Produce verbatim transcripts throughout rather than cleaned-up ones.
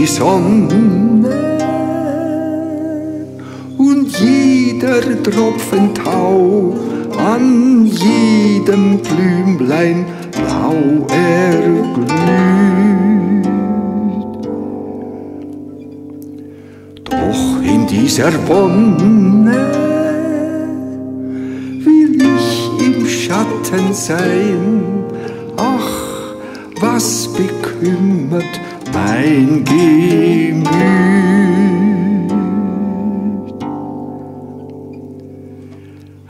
die Sonne und jeder Tropfen Tau an jedem Blümlein blau erglüht. Doch in dieser Wonne will ich im Schatten sein. Ach, was bekümmert mein Gemüt?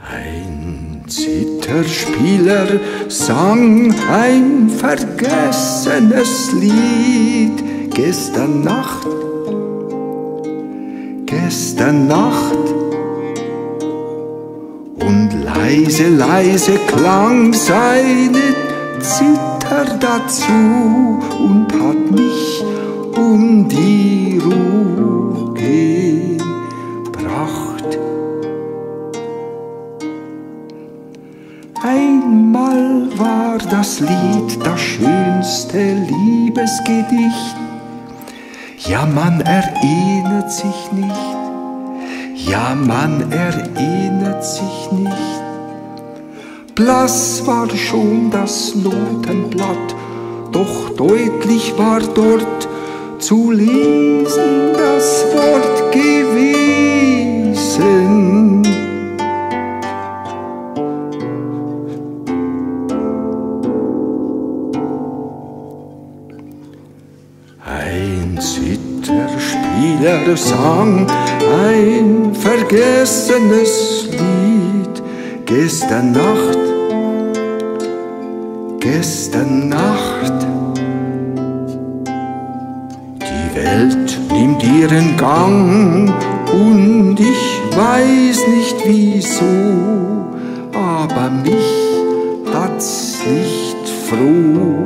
Ein Zitherspieler sang ein vergessenes Lied gestern Nacht, gestern Nacht. Und leise, leise klang seine Zither dazu und hat mich um die Ruhe gebracht. Einmal war das Lied das schönste Liebesgedicht. Ja, man erinnert sich nicht, ja, man erinnert sich nicht. Blass war schon das Notenblatt, doch deutlich war dort zu lesen das Wort gewesen. Ein Zitherspieler sang ein vergessenes Lied gestern Nacht, gestern Nacht. Die Welt nimmt ihren Gang und ich weiß nicht wieso, aber mich hat's nicht froh